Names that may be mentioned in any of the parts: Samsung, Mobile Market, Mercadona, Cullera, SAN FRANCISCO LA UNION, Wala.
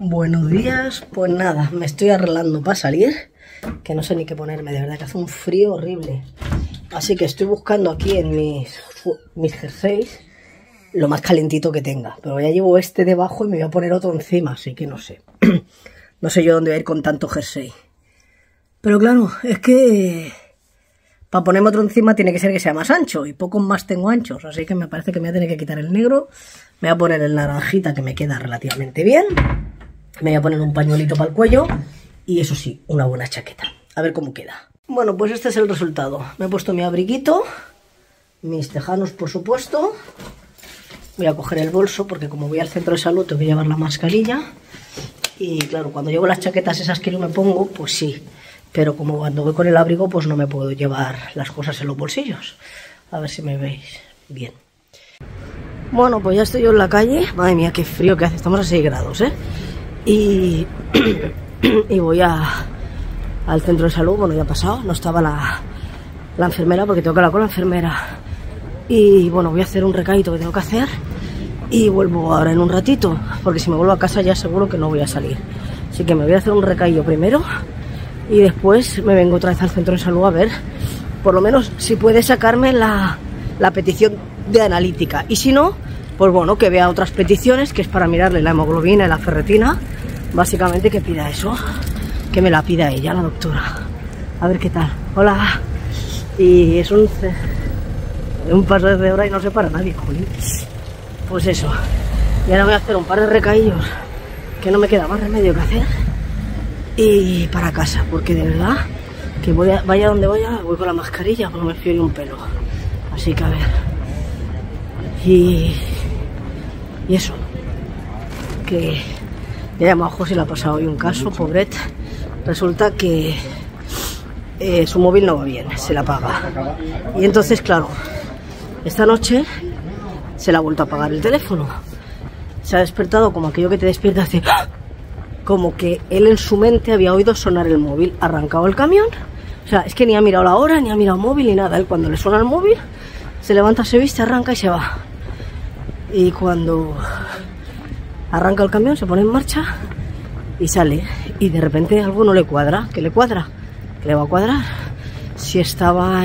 Buenos días, pues nada, me estoy arreglando para salir, que no sé ni qué ponerme, de verdad que hace un frío horrible. Así que estoy buscando aquí en mis jerseys lo más calentito que tenga, pero ya llevo este debajo y me voy a poner otro encima, así que no sé. No sé yo dónde voy a ir con tanto jersey. Pero claro, es que para ponerme otro encima tiene que ser que sea más ancho, y pocos más tengo anchos, así que me parece que me voy a tener que quitar el negro, me voy a poner el naranjita que me queda relativamente bien. Me voy a poner un pañuelito para el cuello y eso sí, una buena chaqueta. A ver cómo queda. Bueno, pues este es el resultado. Me he puesto mi abriguito, mis tejanos por supuesto. Voy a coger el bolso porque como voy al centro de salud tengo que llevar la mascarilla. Y claro, cuando llevo las chaquetas esas que yo me pongo, pues sí. Pero como cuando voy con el abrigo, pues no me puedo llevar las cosas en los bolsillos. A ver si me veis bien. Bueno, pues ya estoy yo en la calle. Madre mía, qué frío que hace. Estamos a 6 grados, ¿eh? Y voy al centro de salud. Bueno, ya ha pasado, no estaba la enfermera porque tengo que hablar con la enfermera. Y bueno, voy a hacer un recadito que tengo que hacer y vuelvo ahora en un ratito, porque si me vuelvo a casa ya seguro que no voy a salir. Así que me voy a hacer un recadillo primero y después me vengo otra vez al centro de salud a ver, por lo menos si puede sacarme la petición de analítica. Y si no, pues bueno, que vea otras peticiones, que es para mirarle la hemoglobina y la ferretina. Básicamente que pida eso, que me la pida ella, la doctora. A ver qué tal. Hola. Y es un paso de cebra y no sé para nadie, jolín. Pues eso. Y ahora voy a hacer un par de recaídos, que no me queda más remedio que hacer. Y para casa, porque de verdad, que vaya donde vaya, voy con la mascarilla, porque no me fío ni un pelo. Así que a ver. Y eso, que ya he llamado a José, le ha pasado hoy un caso, pobret. Resulta que su móvil no va bien, se la apaga. Y entonces, claro, esta noche se le ha vuelto a apagar el teléfono. Se ha despertado como aquello que te despierta, hace como que él en su mente había oído sonar el móvil, arrancado el camión. O sea, es que ni ha mirado la hora, ni ha mirado el móvil, ni nada. Él cuando le suena el móvil, se levanta, se viste, arranca y se va. Y cuando arranca el camión se pone en marcha y sale, y de repente algo no le cuadra. ¿Qué le cuadra? ¿Qué le va a cuadrar? Si estaba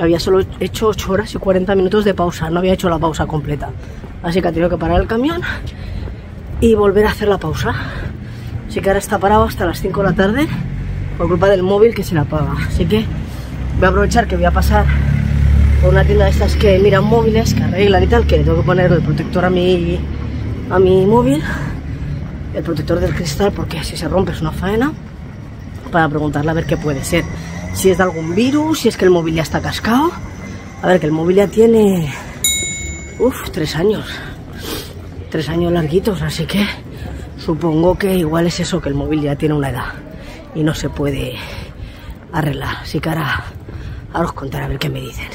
había solo hecho 8 horas y 40 minutos de pausa, no había hecho la pausa completa. Así que ha tenido que parar el camión y volver a hacer la pausa. Así que ahora está parado hasta las 5 de la tarde por culpa del móvil que se le apaga. Así que voy a aprovechar que voy a pasar una tienda de estas que miran móviles, que arreglan y tal, que le tengo que poner el protector a mi móvil, el protector del cristal, porque si se rompe es una faena, para preguntarle a ver qué puede ser, si es de algún virus, si es que el móvil ya está cascado. A ver, que el móvil ya tiene 3 años, 3 años larguitos, así que supongo que igual es eso, que el móvil ya tiene una edad y no se puede arreglar. Así que ahora os contaré a ver qué me dicen.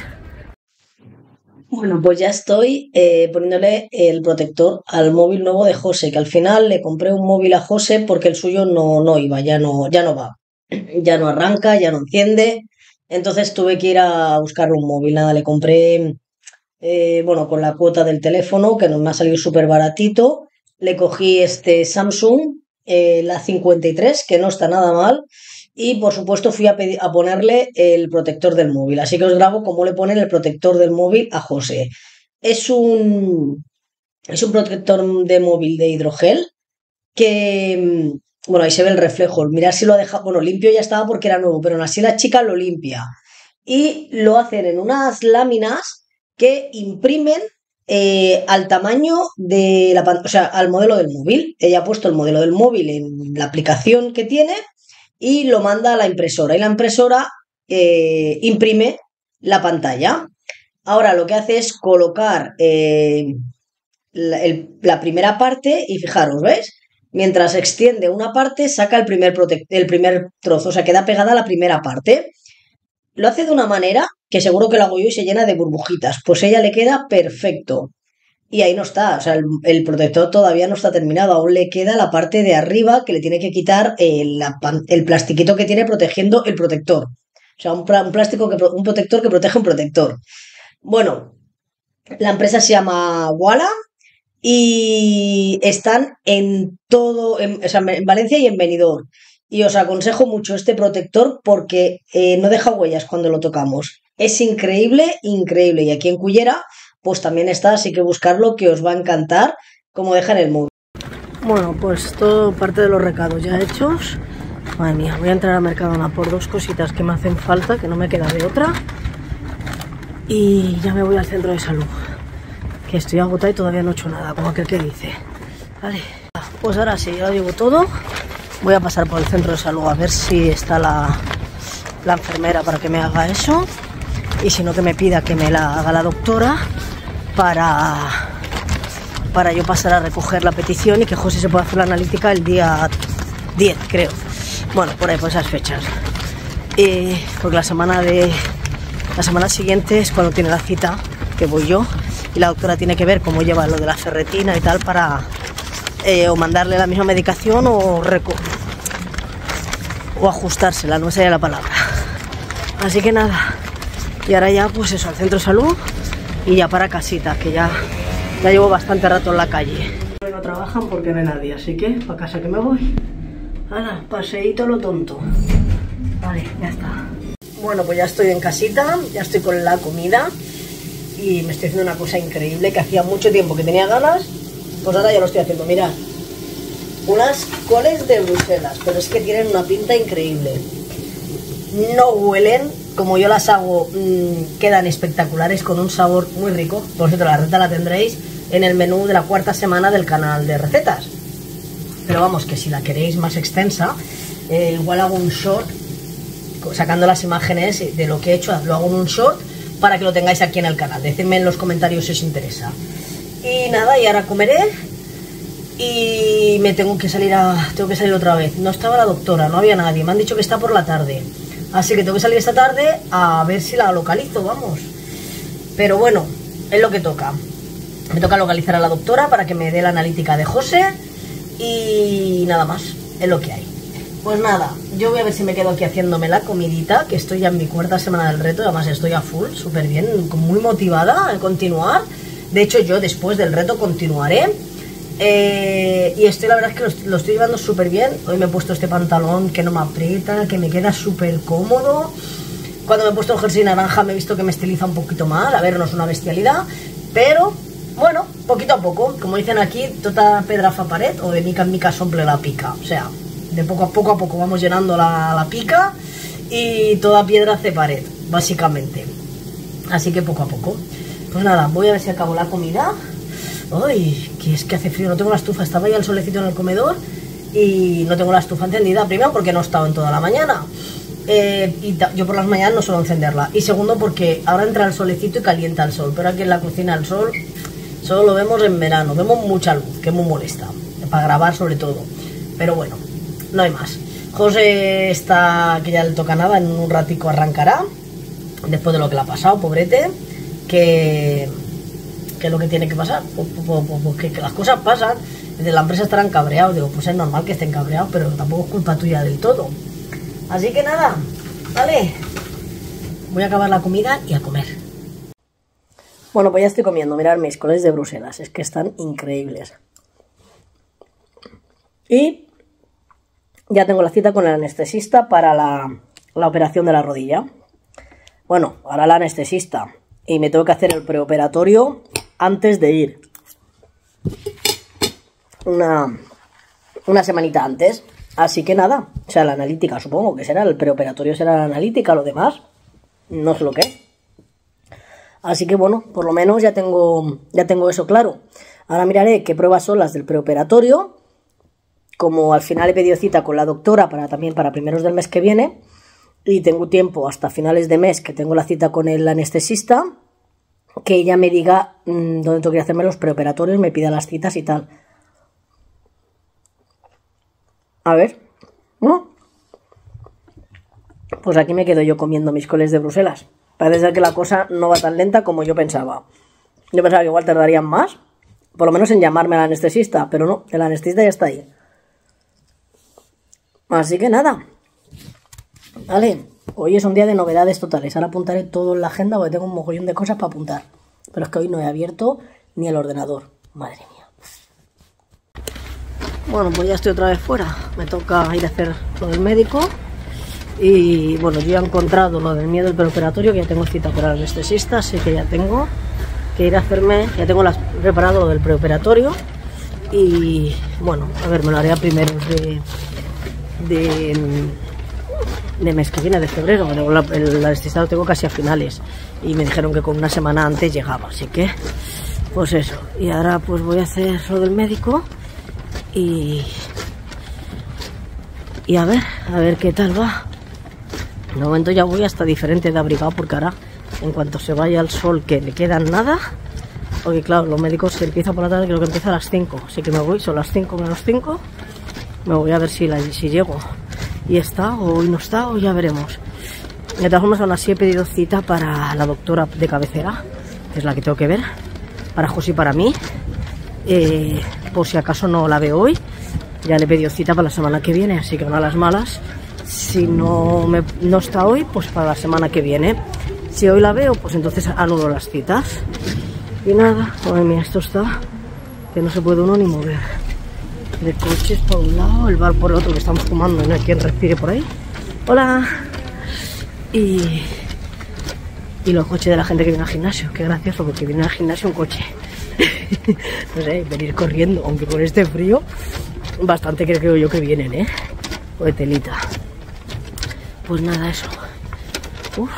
Bueno, pues ya estoy poniéndole el protector al móvil nuevo de José, que al final le compré un móvil a José porque el suyo no iba, ya no va, ya no arranca, ya no enciende. Entonces tuve que ir a buscar un móvil. Nada, le compré, bueno, con la cuota del teléfono, que nos me ha salido súper baratito, le cogí este Samsung, la 53, que no está nada mal. Y por supuesto fui a ponerle el protector del móvil. Así que os grabo cómo le ponen el protector del móvil a José. Es un protector de móvil de hidrogel que, bueno, ahí se ve el reflejo. Mirad si lo ha dejado, bueno, limpio ya estaba porque era nuevo, pero aún así la chica lo limpia. Y lo hacen en unas láminas que imprimen al tamaño de la pantalla, o sea, al modelo del móvil. Ella ha puesto el modelo del móvil en la aplicación que tiene y lo manda a la impresora, y la impresora imprime la pantalla. Ahora lo que hace es colocar la primera parte, y fijaros, ¿veis? Mientras extiende una parte, saca el primer trozo, o sea, queda pegada a la primera parte. Lo hace de una manera que seguro que lo hago yo y se llena de burbujitas, pues a ella le queda perfecto. Y ahí no está, o sea, el protector todavía no está terminado, aún le queda la parte de arriba que le tiene que quitar el plastiquito que tiene protegiendo el protector. O sea, un protector que protege un protector. Bueno, la empresa se llama Wala y están en todo, o sea, en Valencia y en Benidorm. Y os aconsejo mucho este protector porque no deja huellas cuando lo tocamos. Es increíble, increíble. Y aquí en Cullera, pues también está, así que buscarlo, que os va a encantar como dejan el móvil. Bueno, pues todo parte de los recados ya hechos. Madre mía, voy a entrar a Mercadona por dos cositas que me hacen falta, que no me queda de otra. Y ya me voy al centro de salud, que estoy agotada y todavía no he hecho nada, como aquel que dice. Vale, pues ahora sí, ya lo llevo todo. Voy a pasar por el centro de salud a ver si está la enfermera para que me haga eso. Y si no, que me pida que me la haga la doctora para yo pasar a recoger la petición y que José se pueda hacer la analítica el día 10, creo. Bueno, por ahí, por esas fechas. Porque la semana siguiente es cuando tiene la cita, que voy yo. Y la doctora tiene que ver cómo lleva lo de la ferretina y tal para... o mandarle la misma medicación o ajustársela, no sé la palabra. Así que nada, y ahora ya pues eso, al centro de salud y ya para casita, que ya llevo bastante rato en la calle. No trabajan porque no hay nadie, así que para casa que me voy. Ahora, paseíto lo tonto. Vale, ya está. Bueno, pues ya estoy en casita, ya estoy con la comida y me estoy haciendo una cosa increíble que hacía mucho tiempo que tenía ganas. Pues ahora ya lo estoy haciendo, mirad. Unas coles de Bruselas, pero es que tienen una pinta increíble. No huelen, como yo las hago, quedan espectaculares, con un sabor muy rico. Por cierto, la receta la tendréis en el menú de la cuarta semana del canal de recetas. Pero vamos, que si la queréis más extensa, igual hago un short, sacando las imágenes de lo que he hecho, lo hago en un short para que lo tengáis aquí en el canal. Decidme en los comentarios si os interesa. Y nada, y ahora comeré y me tengo que salir otra vez. No estaba la doctora, no había nadie, me han dicho que está por la tarde. Así que tengo que salir esta tarde a ver si la localizo, vamos. Pero bueno, es lo que toca. Me toca localizar a la doctora para que me dé la analítica de José y nada más, es lo que hay. Pues nada, yo voy a ver si me quedo aquí haciéndome la comidita, que estoy ya en mi cuarta semana del reto, además estoy a full, súper bien, muy motivada a continuar. De hecho, yo después del reto continuaré. Y la verdad es que lo estoy llevando súper bien. Hoy me he puesto este pantalón que no me aprieta, que me queda súper cómodo. Cuando me he puesto el jersey naranja me he visto que me estiliza un poquito mal. A ver, no es una bestialidad, pero bueno, poquito a poco. Como dicen aquí, toda pedra fa pared o de mica en mica sople la pica. O sea, de poco a poco vamos llenando la pica y toda piedra hace pared, básicamente. Así que poco a poco. Pues nada, voy a ver si acabo la comida. Uy, que es que hace frío, no tengo la estufa. Estaba ya el solecito en el comedor y no tengo la estufa encendida. Primero, porque no he estado en toda la mañana. Y yo por las mañanas no suelo encenderla. Y segundo, porque ahora entra el solecito y calienta el sol. Pero aquí en la cocina el sol solo lo vemos en verano. Vemos mucha luz, que es muy molesta. Para grabar sobre todo. Pero bueno, no hay más. José está, que ya le toca nada, en un ratico arrancará. Después de lo que le ha pasado, pobrete. Que es lo que tiene que pasar, que las cosas pasan. Desde la empresa estarán cabreados, digo, pues es normal que estén cabreados, pero tampoco es culpa tuya del todo. Así que nada, vale, voy a acabar la comida y a comer. Bueno, pues ya estoy comiendo, mirad mis coles de Bruselas, es que están increíbles. Y ya tengo la cita con el anestesista para la operación de la rodilla. Bueno, ahora la anestesista. Y me tengo que hacer el preoperatorio antes de ir. Una semanita antes. Así que nada. O sea, la analítica supongo que será. El preoperatorio será la analítica. Lo demás, no sé lo que es. Así que bueno, por lo menos ya tengo eso claro. Ahora miraré qué pruebas son las del preoperatorio. Como al final he pedido cita con la doctora también para primeros del mes que viene. Y tengo tiempo hasta finales de mes, que tengo la cita con el anestesista, que ella me diga dónde tengo que hacerme los preoperatorios, me pida las citas y tal. A ver, ¿no? Pues aquí me quedo yo comiendo mis coles de Bruselas. Parece ser que la cosa no va tan lenta como yo pensaba. Yo pensaba que igual tardarían más, por lo menos en llamarme al anestesista, pero no, el anestesista ya está ahí. Así que nada. Vale, hoy es un día de novedades totales. Ahora apuntaré todo en la agenda porque tengo un mogollón de cosas para apuntar. Pero es que hoy no he abierto ni el ordenador. Madre mía. Bueno, pues ya estoy otra vez fuera. Me toca ir a hacer lo del médico. Y bueno, yo ya he encontrado lo del miedo del preoperatorio, que ya tengo cita con el anestesista, así que ya tengo que ir a hacerme, ya tengo preparado lo del preoperatorio. Y bueno, a ver, me lo haré a primeros de mes que viene, de febrero. El anestesista lo tengo casi a finales y me dijeron que con una semana antes llegaba, así que pues eso. Y ahora pues voy a hacer lo del médico y a ver qué tal va. De momento ya voy hasta diferente de abrigado, porque ahora en cuanto se vaya el sol, que le quedan nada, porque claro, los médicos se empiezan por la tarde, creo que empieza a las 5, así que me voy, son las 5 menos 5, me voy a ver si llego y está, o hoy no está, o ya veremos. De todas formas, aún así he pedido cita para la doctora de cabecera, que es la que tengo que ver, para José y para mí, por si acaso no la veo hoy. Ya le he pedido cita para la semana que viene, así que una de las malas, si no está hoy, pues para la semana que viene. Si hoy la veo, pues entonces anulo las citas. Y nada, madre mía, esto está que no se puede uno ni mover. De coches por un lado, el bar por el otro, que estamos fumando, no hay quien respire por ahí. Hola. Y los coches de la gente que viene al gimnasio, qué gracioso, porque viene al gimnasio un coche. No sé, venir corriendo, aunque con este frío, bastante creo yo que vienen, ¿eh? O de telita. Pues nada, eso. Uf,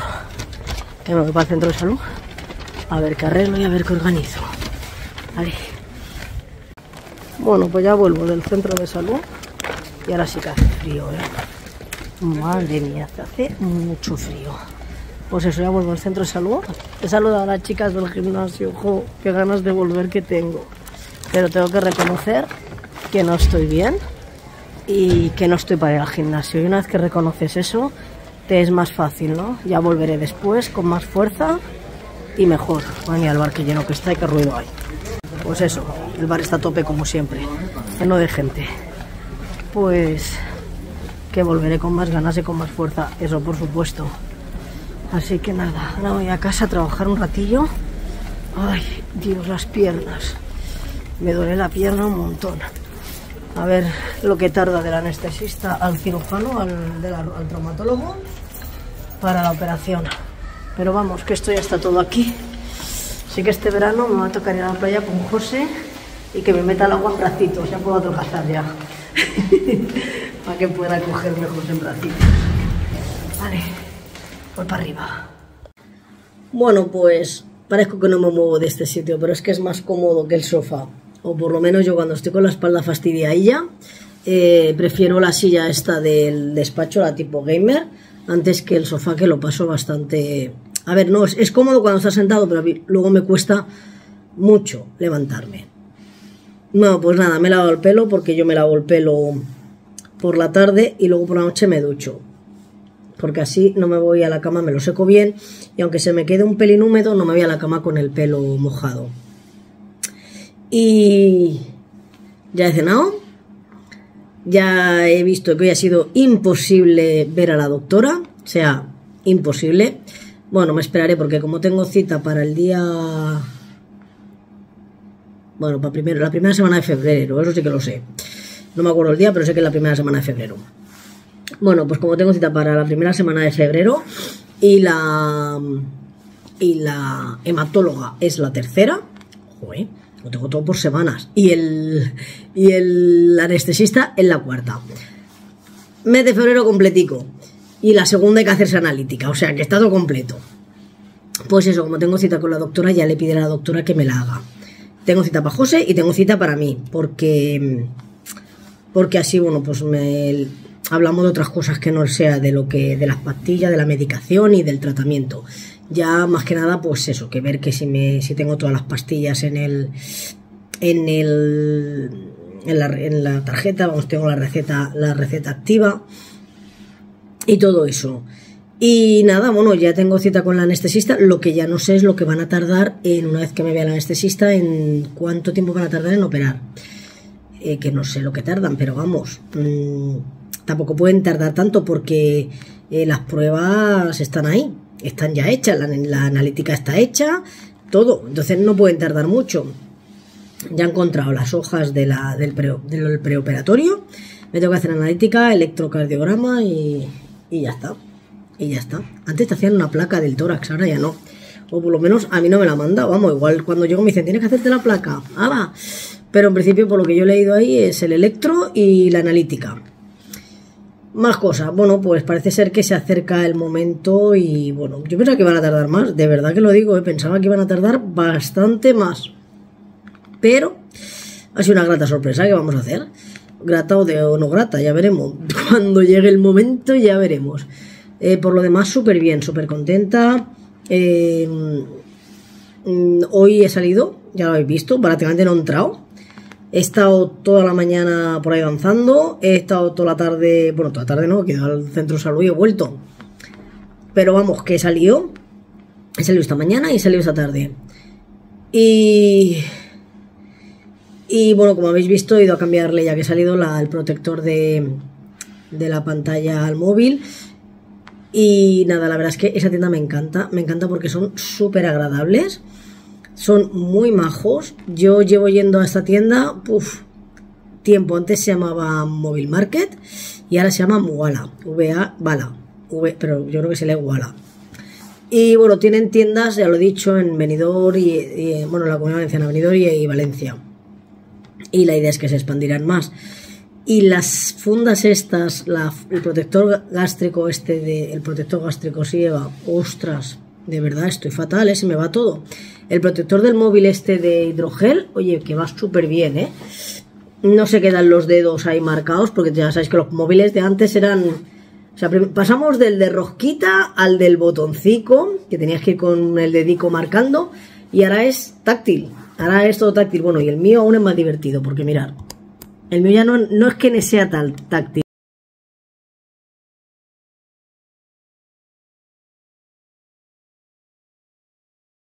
que me voy para el centro de salud. A ver qué arreglo y a ver qué organizo. Vale. Bueno, pues ya vuelvo del centro de salud. Y ahora sí que hace frío, ¿eh? Madre mía, hace mucho frío. Pues eso, ya vuelvo al centro de salud. He saludado a las chicas del gimnasio. ¡Jo! ¡Qué ganas de volver que tengo! Pero tengo que reconocer que no estoy bien y que no estoy para ir al gimnasio. Y una vez que reconoces eso, te es más fácil, ¿no? Ya volveré después con más fuerza y mejor. Bueno, y al bar, que lleno que está y qué ruido hay. Pues eso, el bar está a tope como siempre, lleno de gente. Pues que volveré con más ganas y con más fuerza, eso por supuesto. Así que nada, ahora voy a casa a trabajar un ratillo. Ay, Dios, las piernas. Me duele la pierna un montón. A ver lo que tarda del anestesista al cirujano, al traumatólogo, para la operación. Pero vamos, que esto ya está todo aquí. Así que este verano me va a tocar ir a la playa con José y que me meta el agua en bracitos. Ya puedo atrocazar ya. Para que pueda cogerme José en bracitos. Vale, voy para arriba. Bueno, pues parezco que no me muevo de este sitio, pero es que es más cómodo que el sofá. O por lo menos yo, cuando estoy con la espalda fastidiadilla, prefiero la silla esta del despacho, la tipo gamer, antes que el sofá, que lo paso bastante. A ver, no, es cómodo cuando estás sentado, pero a mí luego me cuesta mucho levantarme. No, pues nada, me he lavado el pelo, porque yo me lavo el pelo por la tarde y luego por la noche me ducho, porque así no me voy a la cama, me lo seco bien, y aunque se me quede un pelín húmedo, no me voy a la cama con el pelo mojado. Y ya he cenado, ya he visto que hoy ha sido imposible ver a la doctora, o sea, imposible. Bueno, me esperaré, porque como tengo cita para el día, bueno, para primero, la primera semana de febrero, eso sí que lo sé, no me acuerdo el día, pero sé que es la primera semana de febrero. Bueno, pues como tengo cita para la primera semana de febrero y la hematóloga es la tercera, joder, lo tengo todo por semanas, y el anestesista en la cuarta. Mes de febrero completico. Y la segunda hay que hacerse analítica, o sea que está todo completo. Pues eso, como tengo cita con la doctora, ya le pide a la doctora que me la haga. Tengo cita para José y tengo cita para mí, porque así, bueno, pues hablamos de otras cosas que no sea de las pastillas, de la medicación y del tratamiento. Ya más que nada, pues eso, que ver que si tengo todas las pastillas en la tarjeta, vamos, tengo la receta activa y todo eso. Y nada, bueno, ya tengo cita con la anestesista. Lo que ya no sé es lo que van a tardar una vez que me vea la anestesista, en cuánto tiempo van a tardar en operar. Que no sé lo que tardan, pero vamos, tampoco pueden tardar tanto, porque las pruebas están ahí. Están ya hechas, la analítica está hecha, todo. Entonces no pueden tardar mucho. ya he encontrado las hojas de del preoperatorio. Me tengo que hacer analítica, electrocardiograma y ya está. Antes te hacían una placa del tórax, ahora ya no. O por lo menos a mí no me la manda. Vamos, igual cuando llego me dicen, tienes que hacerte la placa. ¡Ah, va! Pero en principio, por lo que yo he leído ahí, es el electro y la analítica. Más cosas. Bueno, pues parece ser que se acerca el momento y, bueno, yo pensaba que iban a tardar más. De verdad que lo digo, pensaba que iban a tardar bastante más. Pero ha sido una grata sorpresa. ¿Qué vamos a hacer? Grata o no grata, ya veremos. Cuando llegue el momento ya veremos. Por lo demás, súper bien, súper contenta. Hoy he salido, ya lo habéis visto, prácticamente no he entrado. He estado toda la mañana por ahí avanzando. He estado toda la tarde, bueno, toda la tarde no, he quedado al centro de salud y he vuelto. Pero vamos, que he salido. He salido esta mañana y he salido esta tarde. Y bueno, como habéis visto, he ido a cambiarle, ya que he salido, el protector de la pantalla al móvil. Y nada, la verdad es que esa tienda me encanta porque son súper agradables, son muy majos. Yo llevo yendo a esta tienda, puff, tiempo. Antes se llamaba Mobile Market y ahora se llama Wala, pero yo creo que se lee Wala. Y bueno, tienen tiendas, ya lo he dicho, en Benidorm y bueno, en la Comunidad Valenciana, Benidorm y Valencia. Y la idea es que se expandirán más. Y las fundas estas, el protector gástrico este, el protector gástrico sí lleva, ostras, de verdad estoy fatal, se me va todo. El protector del móvil este de hidrogel, oye, que va súper bien, No se quedan los dedos ahí marcados, porque ya sabéis que los móviles de antes eran... O sea, pasamos del de rosquita al del botoncico, que tenías que ir con el dedico marcando, y ahora es táctil, ahora es todo táctil. Bueno, y el mío aún es más divertido, porque mirad, el mío ya no es que sea tan táctil.